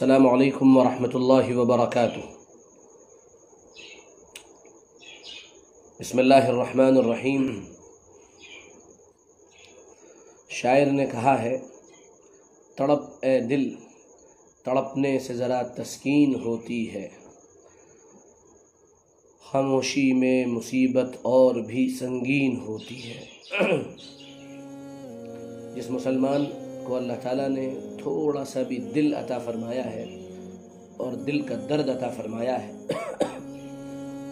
अस्सलामु अलैकुम व रहमतुल्लाहि व बरकातुहू। बिस्मिल्लाहिर रहमानिर रहीम। शायर ने कहा है, तड़प ए दिल तड़पने से ज़रा तस्कीन होती है, खामोशी में मुसीबत और भी संगीन होती है। जिस मुसलमान को अल्लाह ताला ने थोड़ा सा भी दिल अता फरमाया है और दिल का दर्द अता फरमाया है,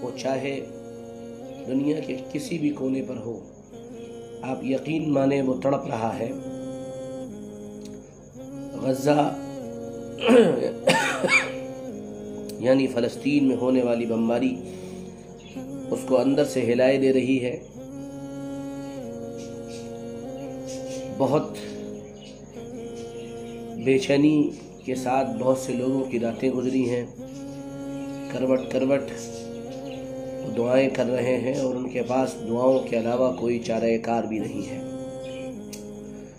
वो चाहे दुनिया के किसी भी कोने पर हो, आप यकीन माने वो तड़प रहा है। गज़ा यानी फ़लस्तीन में होने वाली बमबारी उसको अंदर से हिलाए दे रही है। बहुत बेचैनी के साथ बहुत से लोगों की रातें गुजरी हैं। करवट करवट दुआएं कर रहे हैं और उनके पास दुआओं के अलावा कोई चारा-ए-कार भी नहीं है।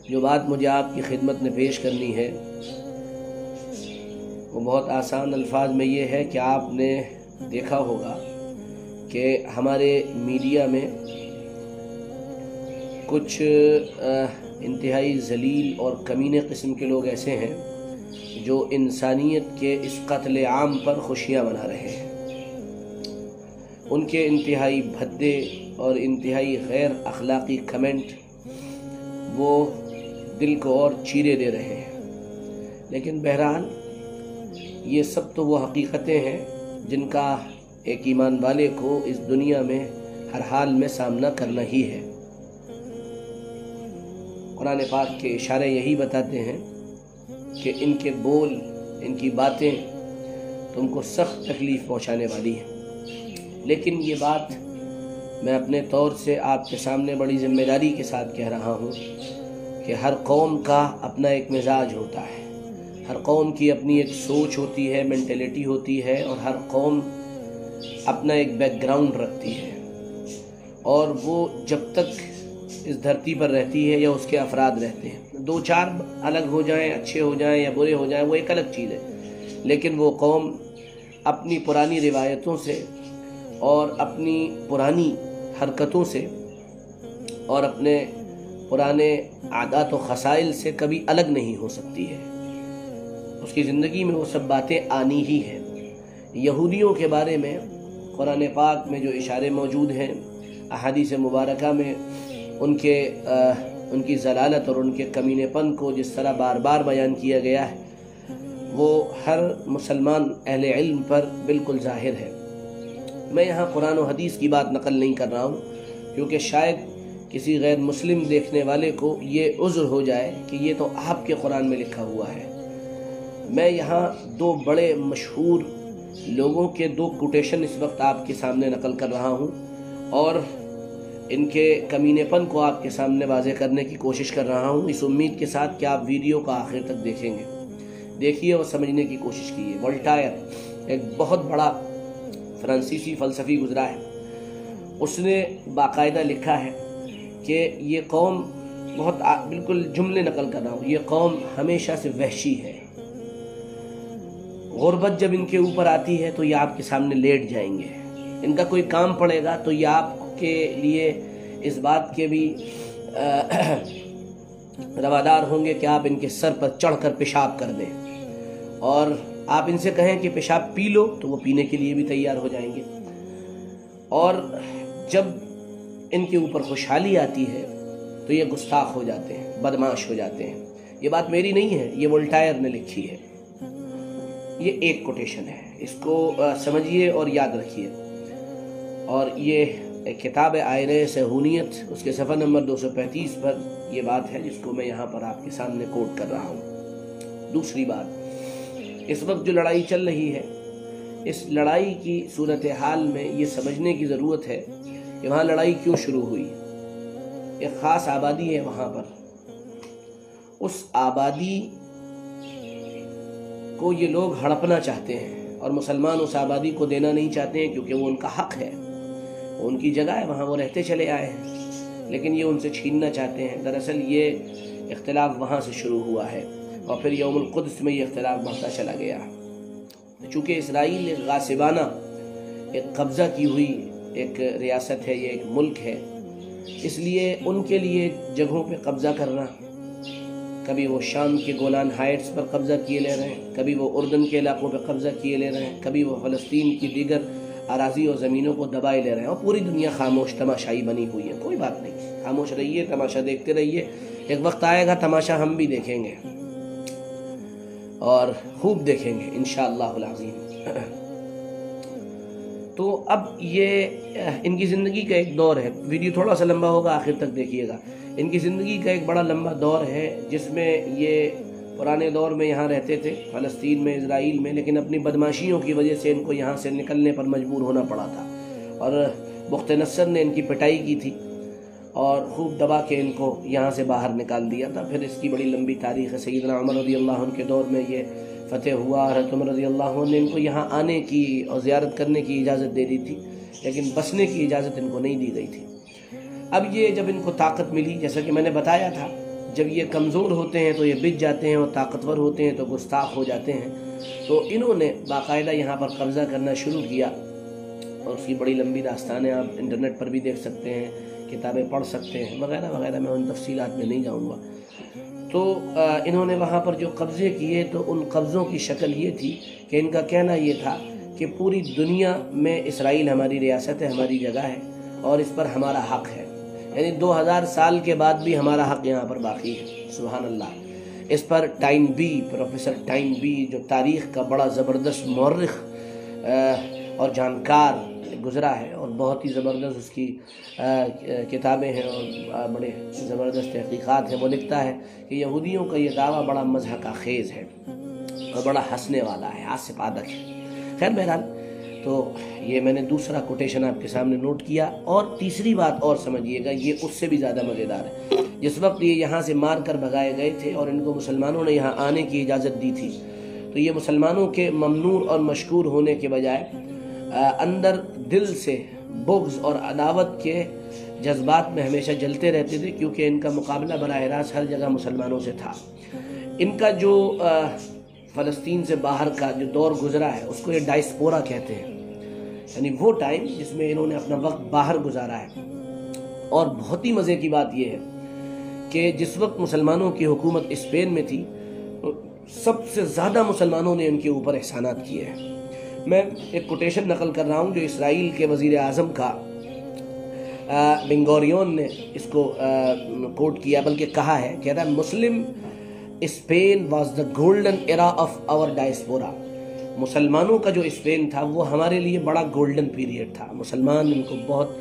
जो बात मुझे आपकी खिदमत में पेश करनी है वो बहुत आसान अल्फाज में ये है कि आपने देखा होगा कि हमारे मीडिया में कुछ इंतहाई जलील और कमीने किस्म के लोग ऐसे हैं जो इंसानियत के इस कत्ल आम पर खुशियाँ मना रहे हैं। उनके इंतहाई भद्दे और इंतहाई गैर अखलाकी कमेंट वो दिल को और चीरे दे रहे हैं। लेकिन बहरहाल ये सब तो वो हकीकतें हैं जिनका एक ईमान वाले को इस दुनिया में हर हाल में सामना करना ही है। कुरान पाक के इशारे यही बताते हैं कि इनके बोल, इनकी बातें तुमको सख्त तकलीफ़ पहुंचाने वाली हैं। लेकिन ये बात मैं अपने तौर से आपके सामने बड़ी ज़िम्मेदारी के साथ कह रहा हूं कि हर कौम का अपना एक मिजाज होता है, हर कौम की अपनी एक सोच होती है, मेंटेलिटी होती है और हर कौम अपना एक बैकग्राउंड रखती है। और वो जब तक इस धरती पर रहती है या उसके अफराद रहते हैं, दो चार अलग हो जाएं, अच्छे हो जाएं या बुरे हो जाएं, वो एक अलग चीज़ है। लेकिन वो कौम अपनी पुरानी रिवायतों से और अपनी पुरानी हरकतों से और अपने पुराने आदात व खसाइल से कभी अलग नहीं हो सकती है। उसकी ज़िंदगी में वो सब बातें आनी ही हैं। यहूदियों के बारे में कुरान पाक में जो इशारे मौजूद हैं, अहादीस मुबारका में उनकी ज़लालत और उनके कमीनेपन को जिस तरह बार बार बयान किया गया है, वो हर मुसलमान अहले इल्म पर बिल्कुल ज़ाहिर है। मैं यहाँ कुरान और हदीस की बात नकल नहीं कर रहा हूँ क्योंकि शायद किसी गैर मुस्लिम देखने वाले को ये उज़्र हो जाए कि ये तो आपके कुरान में लिखा हुआ है। मैं यहाँ दो बड़े मशहूर लोगों के दो कोटेशन इस वक्त आपके सामने नकल कर रहा हूँ और इनके कमीनेपन को आपके सामने वाज़े करने की कोशिश कर रहा हूँ, इस उम्मीद के साथ कि आप वीडियो को आखिर तक देखेंगे, देखिए और समझने की कोशिश कीजिए। वोल्टायर एक बहुत बड़ा फ्रांसीसी फ़लसफ़ी गुज़रा है। उसने बाकायदा लिखा है कि ये कौम बहुत बिल्कुल जुमले नकल कर रहा हूँ, ये कौम हमेशा से वहशी है। गुर्बत जब इनके ऊपर आती है तो ये आपके सामने लेट जाएंगे। इनका कोई काम पड़ेगा तो ये आपके लिए इस बात के भी रवादार होंगे कि आप इनके सर पर चढ़कर पेशाब कर दें और आप इनसे कहें कि पेशाब पी लो तो वो पीने के लिए भी तैयार हो जाएंगे। और जब इनके ऊपर खुशहाली आती है तो ये गुस्ताख हो जाते हैं, बदमाश हो जाते हैं। ये बात मेरी नहीं है, ये वोल्टायर ने लिखी है। ये एक कोटेशन है, इसको समझिए और याद रखिए। और ये किताब आयरे सहूनियत उसके सफ़र नंबर 235 पर यह बात है जिसको मैं यहाँ पर आपके सामने कोट कर रहा हूँ। दूसरी बात, इस वक्त जो लड़ाई चल रही है, इस लड़ाई की सूरत हाल में ये समझने की ज़रूरत है कि वहाँ लड़ाई क्यों शुरू हुई। एक ख़ास आबादी है वहाँ पर, उस आबादी को ये लोग हड़पना चाहते हैं और मुसलमान उस आबादी को देना नहीं चाहते हैं क्योंकि वो उनका हक है, वो उनकी जगह है, वहाँ वो रहते चले आए हैं। लेकिन ये उनसे छीनना चाहते हैं। दरअसल ये इख्तिलाफ वहाँ से शुरू हुआ है और फिर यौमुल क़ुद्स में ये इख्तिलाफ बढ़ता चला गया। चूँकि इसराइल गासिबाना एक कब्ज़ा की हुई एक रियासत है, ये एक मुल्क है, इसलिए उनके लिए जगहों पे कब्ज़ा करना, कभी वो शाम के गोलान हाइट्स पर कब्ज़ा किए ले रहे हैं, कभी वो उर्दन के इलाक़ों पर कब्ज़ा किए ले रहे हैं, कभी वो फ़लस्तीन की दीगर अराजी और ज़मीनों को दबाए ले रहे हैं और पूरी दुनिया खामोश तमाशाई बनी हुई है। कोई बात नहीं, खामोश रहिए, तमाशा देखते रहिए, एक वक्त आएगा तमाशा हम भी देखेंगे और खूब देखेंगे इंशाअल्लाहुल अज़ीम। तो अब ये इनकी ज़िंदगी का एक दौर है, वीडियो थोड़ा सा लंबा होगा, आखिर तक देखिएगा। इनकी ज़िंदगी का एक बड़ा लंबा दौर है जिसमें ये पुराने दौर में यहाँ रहते थे फ़लस्तीन में, इजराइल में, लेकिन अपनी बदमाशियों की वजह से इनको यहाँ से निकलने पर मजबूर होना पड़ा था और बुख्त नसर ने इनकी पिटाई की थी और खूब दबा के इनको यहाँ से बाहर निकाल दिया था। फिर इसकी बड़ी लंबी तारीख़ है। सैयदना उमर रज़ी अल्लाह अन्हु के दौर में ये फ़तेह हुआ, हज़रत उमर रज़ी अल्लाह अन्हु ने इनको यहाँ आने की और ज़ियारत करने की इजाज़त दे दी थी, लेकिन बसने की इजाज़त इनको नहीं दी गई थी। अब ये जब इनको ताकत मिली, जैसा कि मैंने बताया था, जब ये कमज़ोर होते हैं तो ये बिच जाते हैं और ताकतवर होते हैं तो गुस्ताख हो जाते हैं। तो इन्होंने बाकायदा यहाँ पर कब्ज़ा करना शुरू किया और उसकी बड़ी लंबी दास्तानें आप इंटरनेट पर भी देख सकते हैं, किताबें पढ़ सकते हैं वगैरह वगैरह, मैं उन तफसीलात में नहीं जाऊँगा। तो इन्होंने वहाँ पर जो कब्ज़े किए तो उन कब्ज़ों की शक्ल ये थी कि इनका कहना ये था कि पूरी दुनिया में इसराइल हमारी रियासत है, हमारी जगह है और इस पर हमारा हक़ है, यानी 2000 साल के बाद भी हमारा हक़ यहाँ पर बाकी है। सुभान अल्लाह। इस पर time B, professor time B, जो तारीख़ का बड़ा ज़बरदस्त मौर्रिख और जानकार गुज़रा है और बहुत ही ज़बरदस्त उसकी किताबें हैं और बड़े ज़बरदस्त तहक़ीक़ात हैं, वो लिखता है कि यहूदियों का ये दावा बड़ा मज़ाक खेज़ है और बड़ा हंसने वाला है, आसिफ आदक है। खैर बहरहाल, तो ये मैंने दूसरा कोटेशन आपके सामने नोट किया। और तीसरी बात और समझिएगा, ये उससे भी ज़्यादा मज़ेदार है। जिस वक्त ये यहाँ से मार कर भगाए गए थे और इनको मुसलमानों ने यहाँ आने की इजाज़त दी थी, तो ये मुसलमानों के ममनूर और मशकूर होने के बजाय अंदर दिल से बुग़्ज़ और अदावत के जज्बात में हमेशा जलते रहते थे, क्योंकि इनका मुकाबला बराह रास्त हर जगह मुसलमानों से था। इनका जो फ़लस्तीन से बाहर का जो दौर गुज़रा है उसको ये डायस्पोरा कहते हैं, यानी वो टाइम जिसमें इन्होंने अपना वक्त बाहर गुजारा है। और बहुत ही मज़े की बात यह है कि जिस वक्त मुसलमानों की हुकूमत स्पेन में थी, सबसे ज़्यादा मुसलमानों ने उनके ऊपर एहसानात किए हैं। मैं एक कोटेशन नकल कर रहा हूँ जो इसराइल के वज़ीर आज़म का बेंगुरियन ने इसको कोट किया, बल्कि कहा है, कह रहा है Muslim Spain was the golden era of our diaspora. मुसलमानों का जो स्पेन था वो हमारे लिए बड़ा गोल्डन पीरियड था। मुसलमान इनको बहुत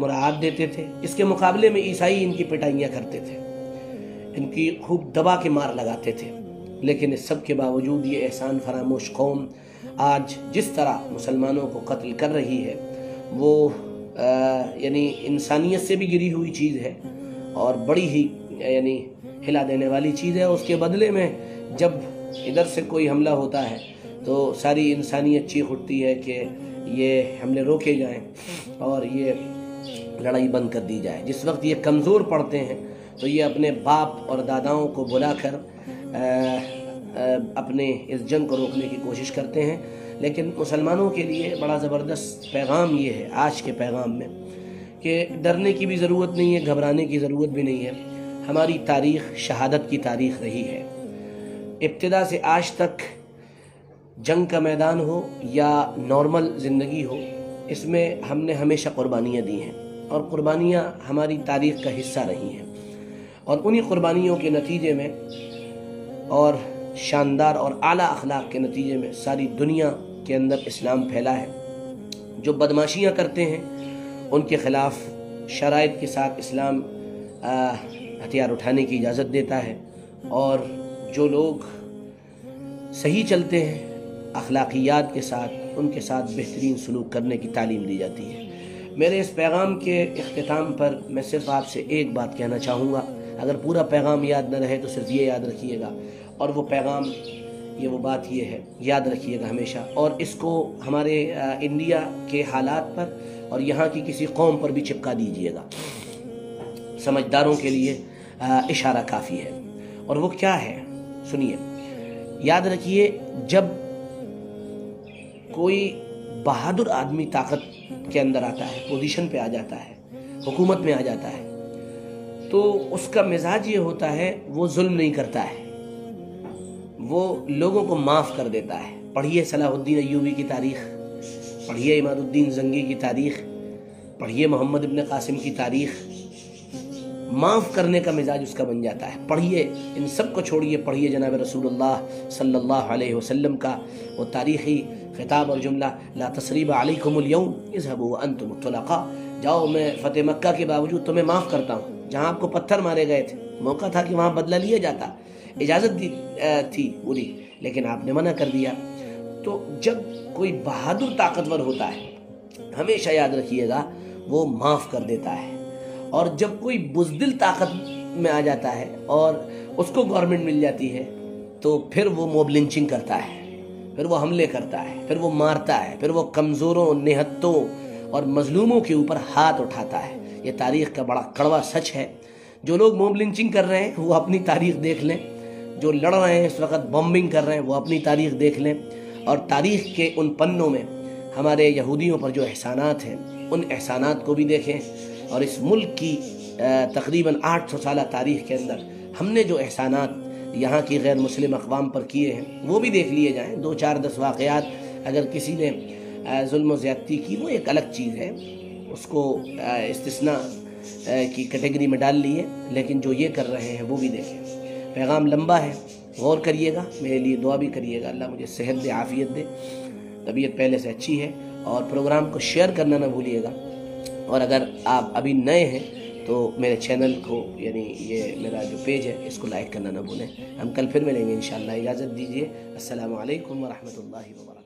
मुराद देते थे, इसके मुकाबले में ईसाई इनकी पिटाइयाँ करते थे, इनकी खूब दबा के मार लगाते थे। लेकिन इस सब के बावजूद ये एहसान फरामोश कौम आज जिस तरह मुसलमानों को कत्ल कर रही है वो यानी इंसानियत से भी गिरी हुई चीज़ है और बड़ी ही यानी हिला देने वाली चीज़ है। उसके बदले में जब इधर से कोई हमला होता है तो सारी इंसानियत चीख उठती है कि ये हमले रोके जाएं और ये लड़ाई बंद कर दी जाए। जिस वक्त ये कमज़ोर पड़ते हैं तो ये अपने बाप और दादाओं को बुलाकर अपने इस जंग को रोकने की कोशिश करते हैं। लेकिन मुसलमानों के लिए बड़ा ज़बरदस्त पैगाम ये है आज के पैगाम में कि डरने की भी ज़रूरत नहीं है, घबराने की ज़रूरत भी नहीं है। हमारी तारीख़ शहादत की तारीख़ रही है। इब्तिदा से आज तक जंग का मैदान हो या नॉर्मल ज़िंदगी हो, इसमें हमने हमेशा कुर्बानियाँ दी हैं और कुर्बानियाँ हमारी तारीख़ का हिस्सा रही हैं। और उन्हीं कुर्बानियों के नतीजे में और शानदार और आला अखलाक के नतीजे में सारी दुनिया के अंदर इस्लाम फैला है। जो बदमाशियाँ करते हैं उनके ख़िलाफ़ शराइत के साथ इस्लाम हथियार उठाने की इजाज़त देता है और जो लोग सही चलते हैं अखलाकियात के साथ, उनके साथ बेहतरीन सलूक करने की तालीम दी जाती है। मेरे इस पैगाम के इख्तिताम पर मैं सिर्फ़ आपसे एक बात कहना चाहूँगा। अगर पूरा पैगाम याद न रहे तो सिर्फ ये याद रखिएगा, और वो पैगाम ये वो बात ये है, याद रखिएगा हमेशा। और इसको हमारे इंडिया के हालात पर और यहाँ की किसी कौम पर भी चिपका दीजिएगा, समझदारों के लिए इशारा काफ़ी है। और वो क्या है? सुनिए, याद रखिए, जब कोई बहादुर आदमी ताकत के अंदर आता है, पोजीशन पे आ जाता है, हुकूमत में आ जाता है, तो उसका मिजाज ये होता है वो जुल्म नहीं करता है, वो लोगों को माफ़ कर देता है। पढ़िए सलाहुद्दीन अय्यूबी की तारीख़, पढ़िए इमादुद्दीन जंगी की तारीख़, पढ़िए मोहम्मद इब्न कासिम की तारीख़। माफ़ करने का मिजाज उसका बन जाता है। पढ़िए, इन सब को छोड़िए, पढ़िए जनाब रसूलुल्लाह सल्लल्लाहु अलैहि वसल्लम का वो तारीख़ी खिताब और जुमला, ला तसरीब अलैकुमुल यौम इज़हबू व अंतुम तुलाक़ा, जाओ मैं फ़तेह मक्का के बावजूद तुम्हें माफ़ करता हूँ। जहाँ आपको पत्थर मारे गए थे, मौका था कि वहाँ बदला लिया जाता, इजाज़त दी थी पूरी, लेकिन आपने मना कर दिया। तो जब कोई बहादुर ताकतवर होता है, हमेशा याद रखिएगा, वो माफ़ कर देता है। और जब कोई बुज़दिल ताकत में आ जाता है और उसको गवर्नमेंट मिल जाती है, तो फिर वो मॉब लिंचिंग करता है, फिर वो हमले करता है, फिर वो मारता है, फिर वो कमज़ोरों, निहत्तों और मजलूमों के ऊपर हाथ उठाता है। ये तारीख़ का बड़ा कड़वा सच है। जो लोग मॉब लिंचिंग कर रहे हैं वो अपनी तारीख़ देख लें, जो लड़ रहे हैं इस वक्त, बॉम्बिंग कर रहे हैं, वो अपनी तारीख़ देख लें। और तारीख़ के उन पन्नों में हमारे यहूदियों पर जो एहसानात हैं, उन एहसानात को भी देखें। और इस मुल्क की तकरीबन 800 साल तारीख़ के अंदर हमने जो एहसानात यहाँ की गैर मुस्लिम अक़वाम पर किए हैं वो भी देख लिए जाएँ। 2-4-10 वाक़यात अगर किसी ने जुल्म और ज़्यादती की, वो एक अलग चीज़ है, उसको इस्तिस्ना की कैटेगरी में डाल लिए, लेकिन जो ये कर रहे हैं वो भी देखें। पैगाम लंबा है, गौर करिएगा, मेरे लिए दुआ भी करिएगा, अल्लाह मुझे सेहत दे, आफ़ियत दे, तबीयत पहले से अच्छी है। और प्रोग्राम को शेयर करना ना भूलिएगा। और अगर आप अभी नए हैं तो मेरे चैनल को, यानी ये मेरा जो पेज है, इसको लाइक करना ना भूलें। हम कल फिर मिलेंगे इंशाअल्लाह। इजाज़त दीजिए, अस्सलामु अलैकुम वरहमतुल्लाहि वबरकातुहू।